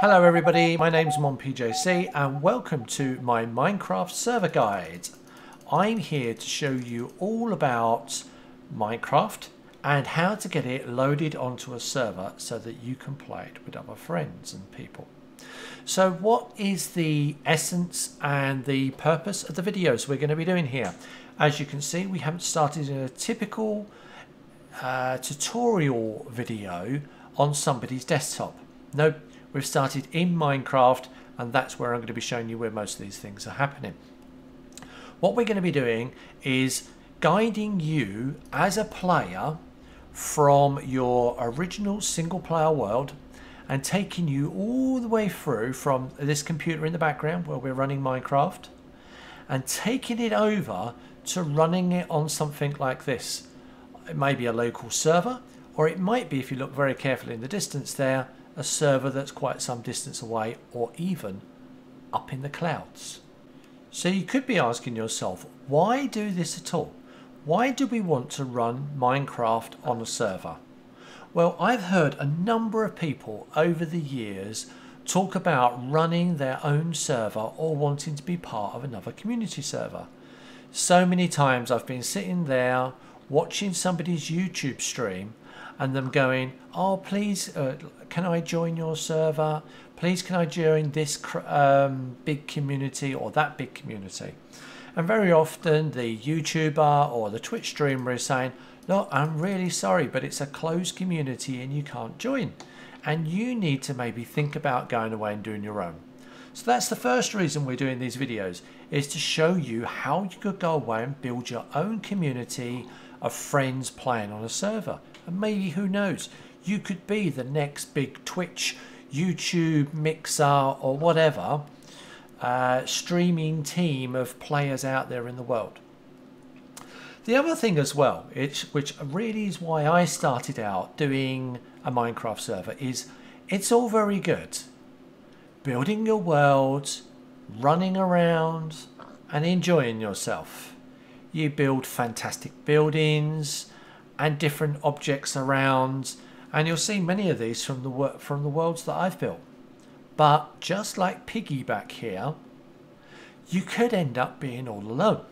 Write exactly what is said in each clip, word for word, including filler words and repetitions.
Hello everybody, my name's MonPJC and welcome to my Minecraft server guide. I'm here to show you all about Minecraft and how to get it loaded onto a server so that you can play it with other friends and people. So what is the essence and the purpose of the videos we're going to be doing here? As you can see, we haven't started in a typical uh, tutorial video on somebody's desktop. No. We've started in Minecraft, and that's where I'm going to be showing you where most of these things are happening. What we're going to be doing is guiding you as a player from your original single player world and taking you all the way through from this computer in the background where we're running Minecraft and taking it over to running it on something like this. It may be a local server, or it might be, if you look very carefully in the distance there, a server that's quite some distance away, or even up in the clouds. So you could be asking yourself, why do this at all? Why do we want to run Minecraft on a server? Well, I've heard a number of people over the years talk about running their own server or wanting to be part of another community server. So many times I've been sitting there watching somebody's YouTube stream and them going, oh, please, uh, can I join your server? Please, can I join this um, big community or that big community? And very often the YouTuber or the Twitch streamer is saying, look, I'm really sorry, but it's a closed community and you can't join. And you need to maybe think about going away and doing your own. So that's the first reason we're doing these videos, is to show you how you could go away and build your own community of friends playing on a server. And maybe, who knows, you could be the next big Twitch, YouTube, Mixer or whatever uh, streaming team of players out there in the world. The other thing as well, it's, which really is why I started out doing a Minecraft server, is it's all very good. Building your world, running around and enjoying yourself. You build fantastic buildings and different objects around, and you'll see many of these from the from the worlds that I've built. But just like Piggy back here, you could end up being all alone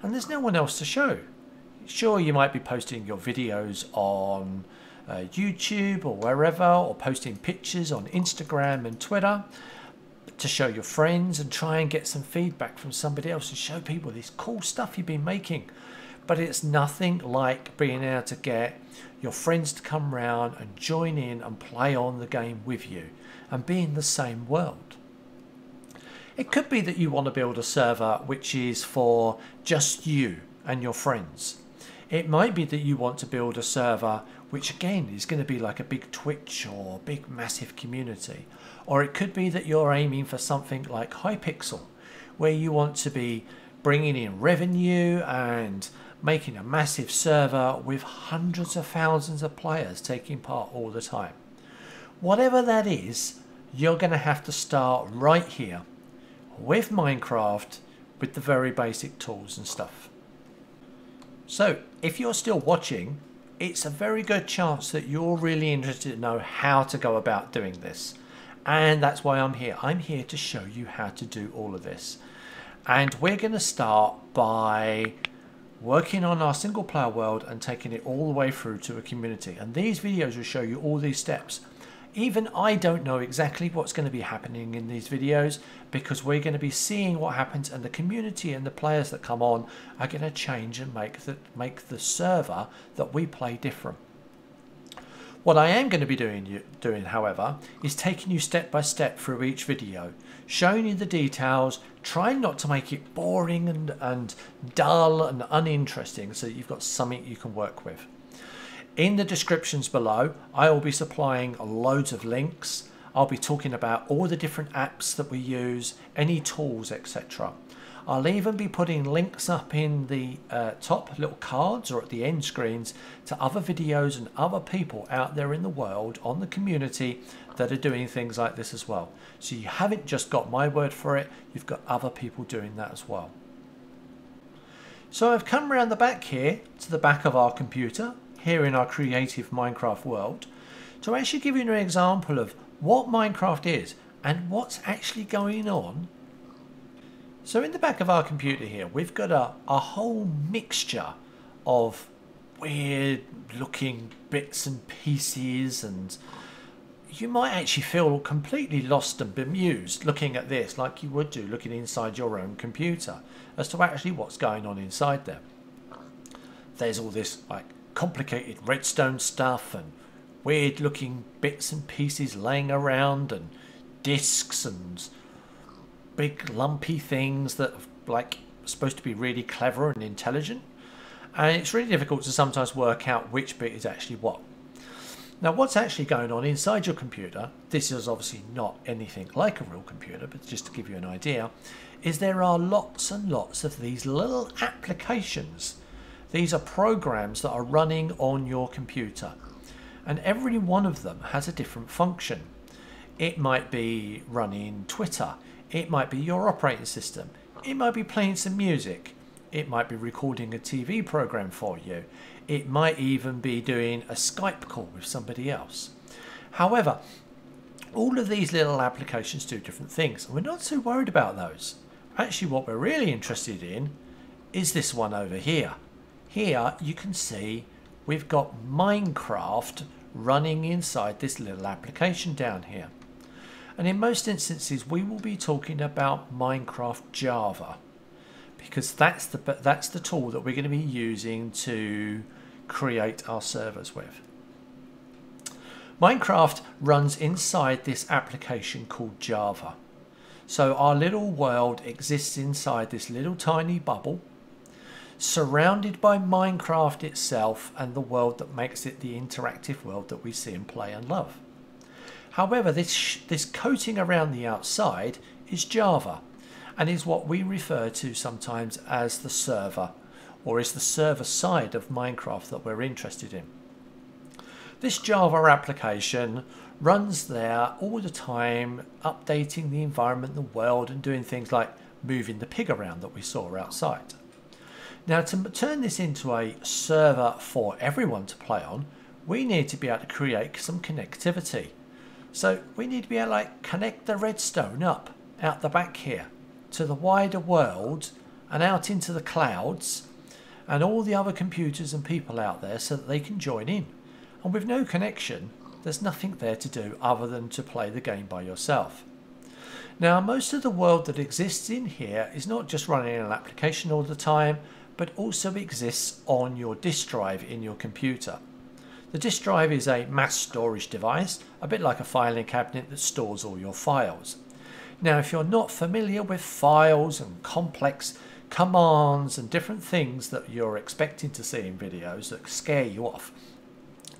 and there's no one else to show. Sure, you might be posting your videos on uh, YouTube or wherever, or posting pictures on Instagram and Twitter to show your friends and try and get some feedback from somebody else and show people this cool stuff you've been making. But it's nothing like being able to get your friends to come round and join in and play on the game with you and be in the same world. It could be that you want to build a server which is for just you and your friends. It might be that you want to build a server which again is going to be like a big Twitch or big massive community. Or it could be that you're aiming for something like Hypixel, where you want to be bringing in revenue and making a massive server with hundreds of thousands of players taking part all the time. Whatever that is, you're going to have to start right here with Minecraft with the very basic tools and stuff. So if you're still watching, it's a very good chance that you're really interested to know how to go about doing this. And that's why I'm here. I'm here to show you how to do all of this. And we're going to start by working on our single player world and taking it all the way through to a community. And these videos will show you all these steps. Even I don't know exactly what's going to be happening in these videos, because we're going to be seeing what happens, and the community and the players that come on are going to change and make the, make the server that we play different. What I am going to be doing, doing, however, is taking you step by step through each video, showing you the details, trying not to make it boring and, and dull and uninteresting so that you've got something you can work with. In the descriptions below, I will be supplying loads of links. I'll be talking about all the different apps that we use, any tools, et cetera. I'll even be putting links up in the uh, top little cards or at the end screens to other videos and other people out there in the world on the community that are doing things like this as well. So you haven't just got my word for it, you've got other people doing that as well. So I've come around the back here to the back of our computer, here in our creative Minecraft world, to actually give you an example of what Minecraft is and what's actually going on. So in the back of our computer here, we've got a, a whole mixture of weird looking bits and pieces, and you might actually feel completely lost and bemused looking at this, like you would do looking inside your own computer, as to actually what's going on inside there. There's all this like complicated redstone stuff and weird looking bits and pieces laying around, and discs and big lumpy things that are like supposed to be really clever and intelligent. And it's really difficult to sometimes work out which bit is actually what. Now, what's actually going on inside your computer, this is obviously not anything like a real computer, but just to give you an idea, is there are lots and lots of these little applications. These are programs that are running on your computer, and every one of them has a different function. It might be running Twitter, it might be your operating system, it might be playing some music, it might be recording a T V program for you. It might even be doing a Skype call with somebody else. However, all of these little applications do different things, and we're not so worried about those. Actually, what we're really interested in is this one over here. Here you can see we've got Minecraft running inside this little application down here. And in most instances, we will be talking about Minecraft Java, because that's the that's the tool that we're going to be using to create our servers with. Minecraft runs inside this application called Java. So our little world exists inside this little tiny bubble, surrounded by Minecraft itself and the world that makes it the interactive world that we see and play and love. However, this this coating around the outside is Java, and is what we refer to sometimes as the server, or is the server side of Minecraft that we're interested in. This Java application runs there all the time, updating the environment, the world, and doing things like moving the pig around that we saw outside. Now, to turn this into a server for everyone to play on, we need to be able to create some connectivity. So we need to be able to like, connect the redstone up out the back here to the wider world and out into the clouds and all the other computers and people out there, so that they can join in. And with no connection, there's nothing there to do other than to play the game by yourself. Now, most of the world that exists in here is not just running an application all the time, but also exists on your disk drive in your computer. The disk drive is a mass storage device, a bit like a filing cabinet that stores all your files. Now, if you're not familiar with files and complex commands and different things that you're expecting to see in videos that scare you off,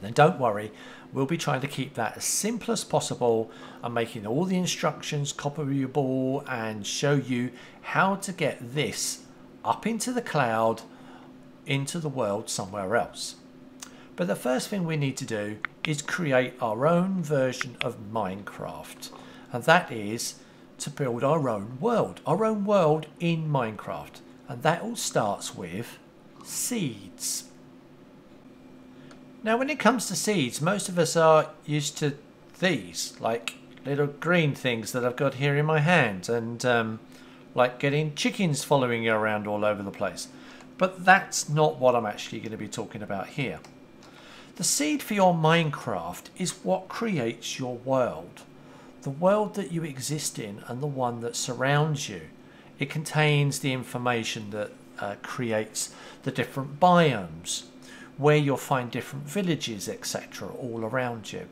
then don't worry. We'll be trying to keep that as simple as possible and making all the instructions copyable and show you how to get this up into the cloud, into the world somewhere else. But the first thing we need to do is create our own version of Minecraft, and that is to build our own world, our own world in Minecraft. And that all starts with seeds. Now, when it comes to seeds, most of us are used to these, like little green things that I've got here in my hand, and um, like getting chickens following you around all over the place. But that's not what I'm actually going to be talking about here. The seed for your Minecraft is what creates your world. The world that you exist in and the one that surrounds you. It contains the information that uh, creates the different biomes, where you'll find different villages, et cetera, all around you.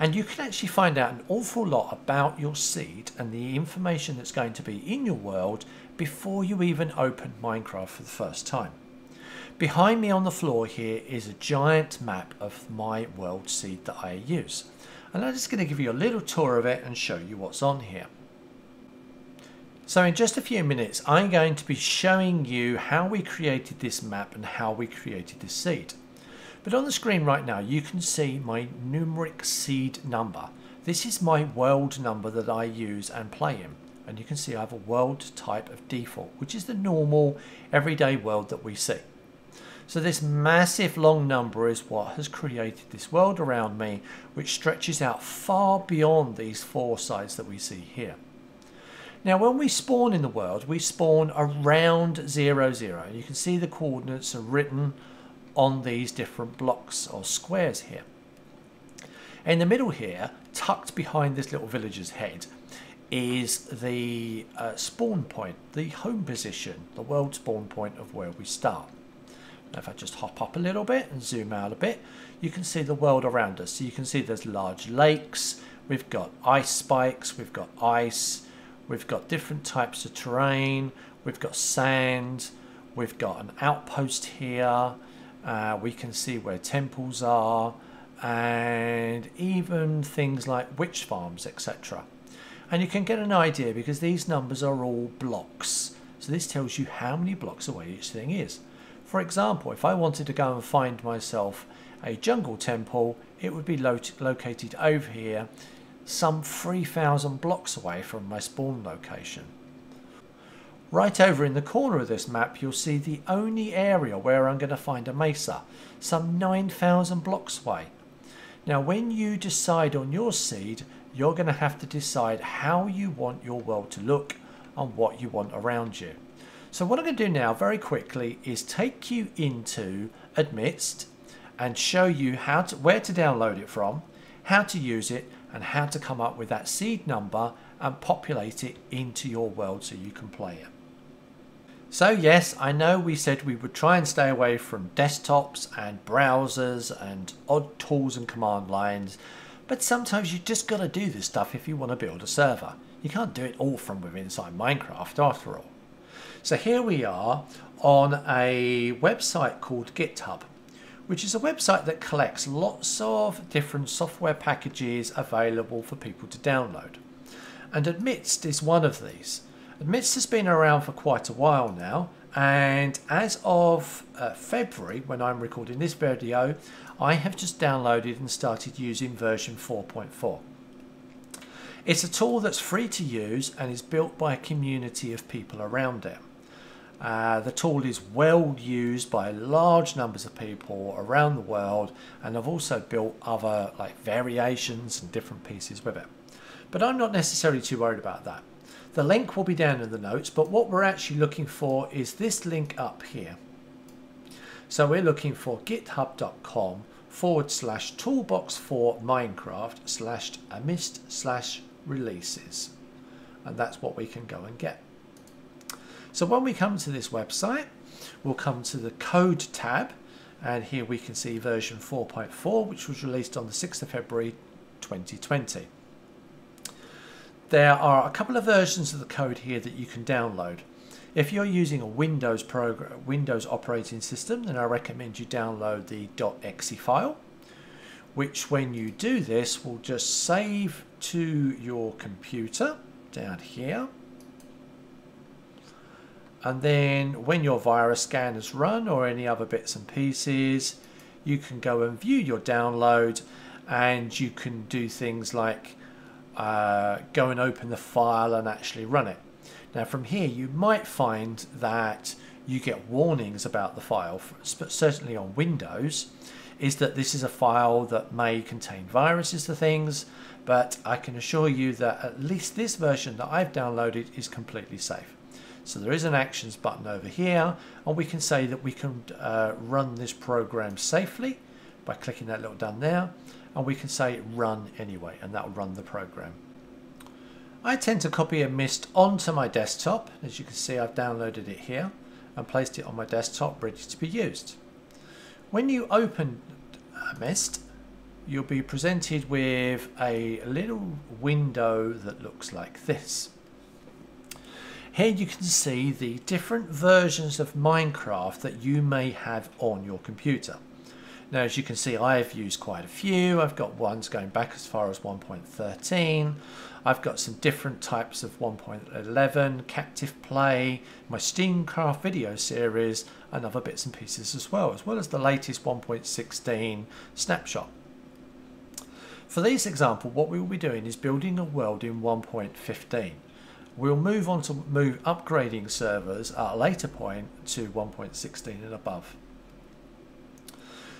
And you can actually find out an awful lot about your seed and the information that's going to be in your world before you even open Minecraft for the first time. Behind me on the floor here is a giant map of my world seed that I use. And I'm just going to give you a little tour of it and show you what's on here. So in just a few minutes, I'm going to be showing you how we created this map and how we created this seed. But on the screen right now, you can see my numeric seed number. This is my world number that I use and play in. And you can see I have a world type of default, which is the normal everyday world that we see. So this massive long number is what has created this world around me, which stretches out far beyond these four sides that we see here. Now, when we spawn in the world, we spawn around zero, zero. You can see the coordinates are written on these different blocks or squares here. In the middle here, tucked behind this little villager's head, is the uh, spawn point, the home position, the world spawn point of where we start. Now, if I just hop up a little bit and zoom out a bit, you can see the world around us. So you can see there's large lakes, we've got ice spikes, we've got ice, we've got different types of terrain, we've got sand, we've got an outpost here, uh, we can see where temples are, and even things like witch farms, et cetera. And you can get an idea because these numbers are all blocks. So this tells you how many blocks away each thing is. For example, if I wanted to go and find myself a jungle temple, it would be lo- located over here, some three thousand blocks away from my spawn location. Right over in the corner of this map, you'll see the only area where I'm going to find a mesa, some nine thousand blocks away. Now, when you decide on your seed, you're going to have to decide how you want your world to look and what you want around you. So what I'm going to do now very quickly is take you into Amidst and show you how to, where to download it from, how to use it, and how to come up with that seed number and populate it into your world so you can play it. So yes, I know we said we would try and stay away from desktops and browsers and odd tools and command lines, but sometimes you just got to do this stuff if you want to build a server. You can't do it all from within inside Minecraft after all. So here we are on a website called GitHub, which is a website that collects lots of different software packages available for people to download. And Amidst is one of these. Amidst has been around for quite a while now, and as of uh, February, when I'm recording this video, I have just downloaded and started using version four point four. It's a tool that's free to use and is built by a community of people around it. Uh, the tool is well used by large numbers of people around the world, and I've also built other like variations and different pieces with it. But I'm not necessarily too worried about that. The link will be down in the notes, but what we're actually looking for is this link up here. So we're looking for github.com forward slash toolbox for Minecraft slash amidst slash releases. And that's what we can go and get. So when we come to this website, we'll come to the code tab, and here we can see version four point four, which was released on the sixth of February twenty twenty. There are a couple of versions of the code here that you can download. If you're using a Windows program, Windows operating system, then I recommend you download the .exe file, which when you do this will just save to your computer down here. And then when your virus scanners run or any other bits and pieces, you can go and view your download, and you can do things like uh, go and open the file and actually run it. Now from here you might find that you get warnings about the file, but certainly on Windows, is that this is a file that may contain viruses and things, but I can assure you that at least this version that I've downloaded is completely safe. So there is an actions button over here, and we can say that we can uh, run this program safely by clicking that little done there, and we can say run anyway, and that'll run the program. I tend to copy Amidst onto my desktop. As you can see, I've downloaded it here and placed it on my desktop ready to be used. When you open Amidst, you'll be presented with a little window that looks like this. Here you can see the different versions of Minecraft that you may have on your computer. Now, as you can see, I've used quite a few. I've got ones going back as far as one point thirteen. I've got some different types of one point eleven, captive play, my SteamCraft video series, and other bits and pieces as well, as well as the latest one point sixteen snapshot. For this example, what we will be doing is building a world in one point fifteen. We'll move on to move upgrading servers at a later point to one point sixteen and above.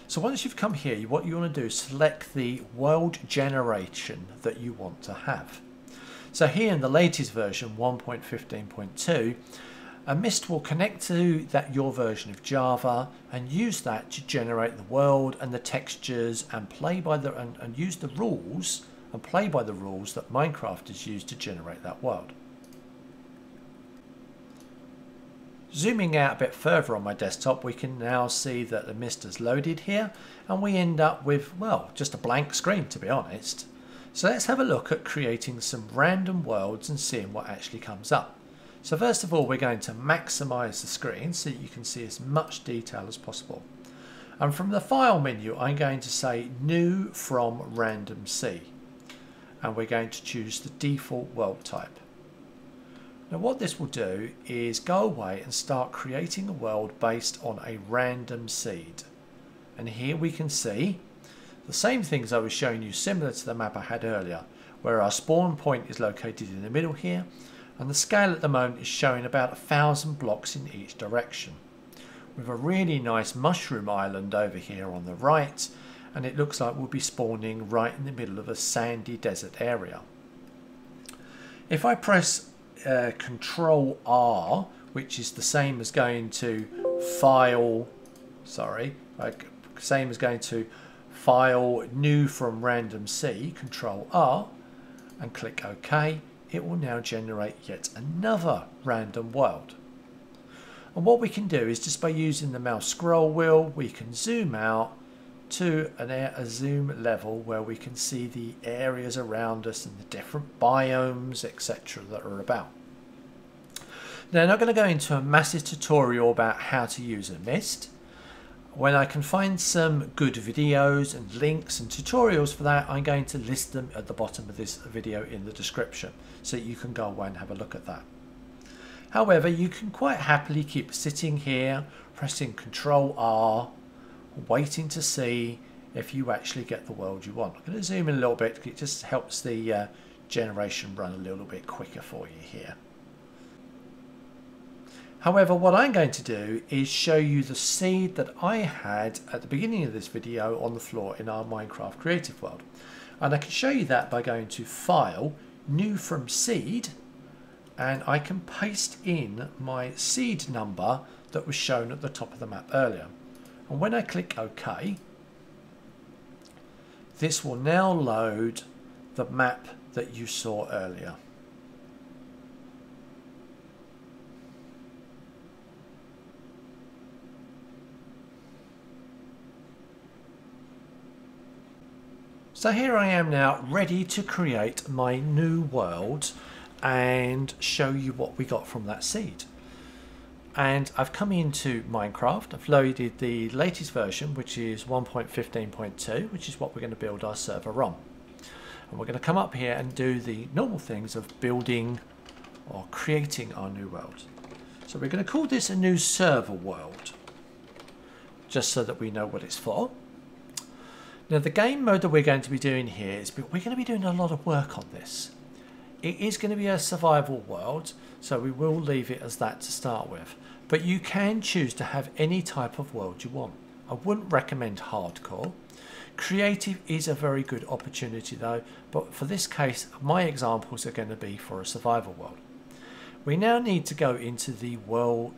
So once you've come here, what you want to do is select the world generation that you want to have. So here in the latest version, one point fifteen point two, Amidst will connect to that your version of Java and use that to generate the world and the textures and play by the and, and use the rules and play by the rules that Minecraft is used to generate that world. Zooming out a bit further on my desktop, we can now see that Amidst has loaded here and we end up with, well, just a blank screen, to be honest. So let's have a look at creating some random worlds and seeing what actually comes up. So first of all, we're going to maximize the screen so that you can see as much detail as possible. And from the file menu, I'm going to say new from random C. And we're going to choose the default world type. Now what this will do is go away and start creating a world based on a random seed. And here we can see the same things I was showing you, similar to the map I had earlier, where our spawn point is located in the middle here, and the scale at the moment is showing about a thousand blocks in each direction, with a really nice mushroom island over here on the right, and it looks like we'll be spawning right in the middle of a sandy desert area. If I press Uh, control R, which is the same as going to file, sorry, like same as going to file new from random C, control R, and click OK, it will now generate yet another random world. And what we can do is just by using the mouse scroll wheel, we can zoom out to an air, a zoom level where we can see the areas around us and the different biomes, et cetera that are about. Now, I'm not going to go into a massive tutorial about how to use Amidst. When I can find some good videos and links and tutorials for that, I'm going to list them at the bottom of this video in the description so that you can go away and have a look at that. However, you can quite happily keep sitting here, pressing Control R, waiting to see if you actually get the world you want. I'm going to zoom in a little bit because it just helps the uh, generation run a little bit quicker for you here. However, what I'm going to do is show you the seed that I had at the beginning of this video on the floor in our Minecraft creative world. And I can show you that by going to File, New from Seed, and I can paste in my seed number that was shown at the top of the map earlier. And when I click OK, this will now load the map that you saw earlier. So here I am now, ready to create my new world and show you what we got from that seed. And I've come into Minecraft, I've loaded the latest version, which is one point fifteen point two, which is what we're going to build our server on. And we're going to come up here and do the normal things of building or creating our new world. So we're going to call this a new server world, just so that we know what it's for. Now the game mode that we're going to be doing here is, we're going to be doing a lot of work on this. It is going to be a survival world, so we will leave it as that to start with. But you can choose to have any type of world you want. I wouldn't recommend hardcore. Creative is a very good opportunity though, but for this case, my examples are going to be for a survival world. We now need to go into the world,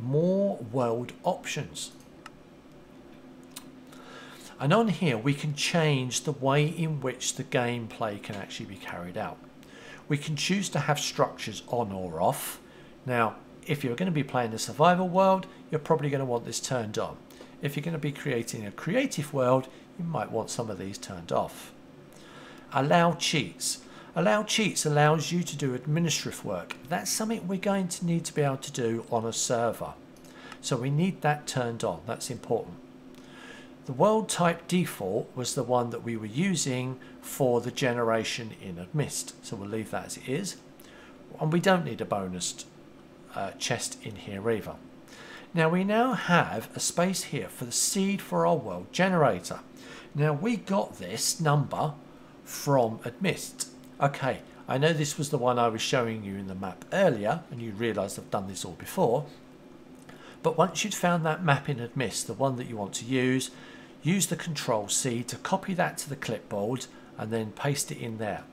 more world options. And on here, we can change the way in which the gameplay can actually be carried out. We can choose to have structures on or off. Now, if you're going to be playing the survival world, you're probably going to want this turned on. If you're going to be creating a creative world, you might want some of these turned off. Allow cheats. Allow cheats allows you to do administrative work. That's something we're going to need to be able to do on a server. So we need that turned on. That's important. The world type default was the one that we were using for the generation in Amidst, so we'll leave that as it is. And we don't need a bonus uh, chest in here either. Now we now have a space here for the seed for our world generator. Now we got this number from Amidst. Okay, I know this was the one I was showing you in the map earlier, and you realised I've done this all before. But once you'd found that map in Amidst, the one that you want to use, use the control C to copy that to the clipboard and then paste it in there.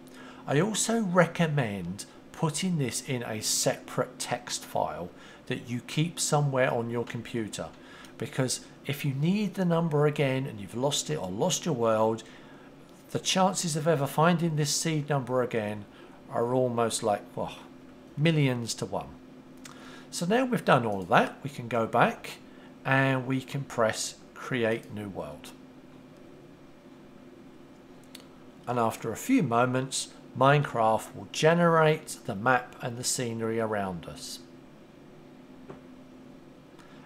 I also recommend putting this in a separate text file that you keep somewhere on your computer, because if you need the number again and you've lost it or lost your world, the chances of ever finding this seed number again are almost like, well, millions to one. So now we've done all of that, we can go back and we can press create new world. And after a few moments, Minecraft will generate the map and the scenery around us.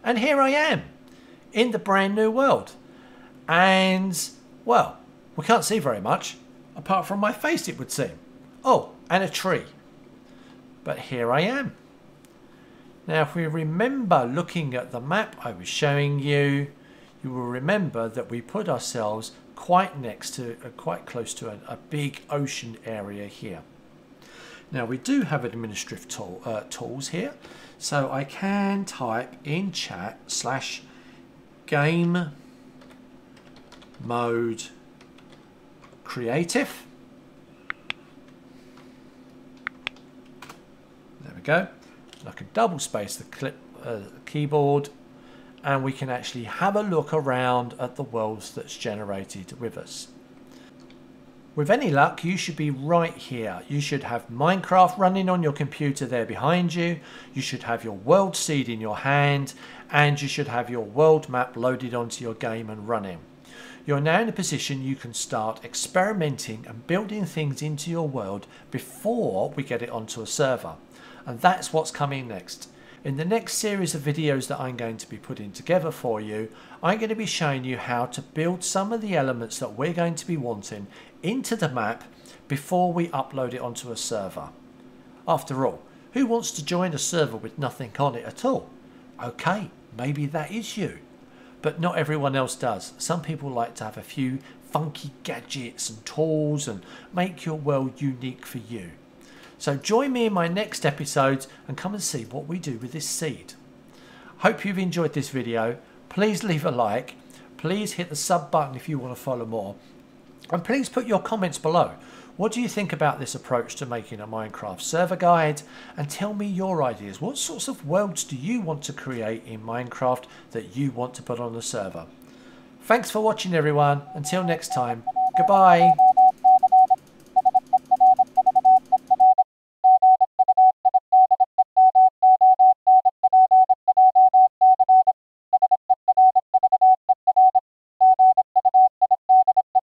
And here I am in the brand new world. And well, we can't see very much apart from my face, it would seem. Oh, and a tree. But here I am. Now, if we remember looking at the map I was showing you, you will remember that we put ourselves quite next to, uh, quite close to a, a big ocean area here. Now, we do have administrative tool, uh, tools here. So I can type in chat slash game mode creative. There we go. I can double space the clip, uh, keyboard, and we can actually have a look around at the worlds that's generated with us. With any luck, you should be right here. You should have Minecraft running on your computer there behind you. You should have your world seed in your hand, and you should have your world map loaded onto your game and running. You're now in a position you can start experimenting and building things into your world before we get it onto a server. And that's what's coming next. In the next series of videos that I'm going to be putting together for you, I'm going to be showing you how to build some of the elements that we're going to be wanting into the map before we upload it onto a server. After all, who wants to join a server with nothing on it at all? Okay, maybe that is you, but not everyone else does. Some people like to have a few funky gadgets and tools and make your world unique for you. So join me in my next episode and come and see what we do with this seed. Hope you've enjoyed this video. Please leave a like. Please hit the sub button if you want to follow more. And please put your comments below. What do you think about this approach to making a Minecraft server guide? And tell me your ideas. What sorts of worlds do you want to create in Minecraft that you want to put on the server? Thanks for watching, everyone. Until next time, goodbye.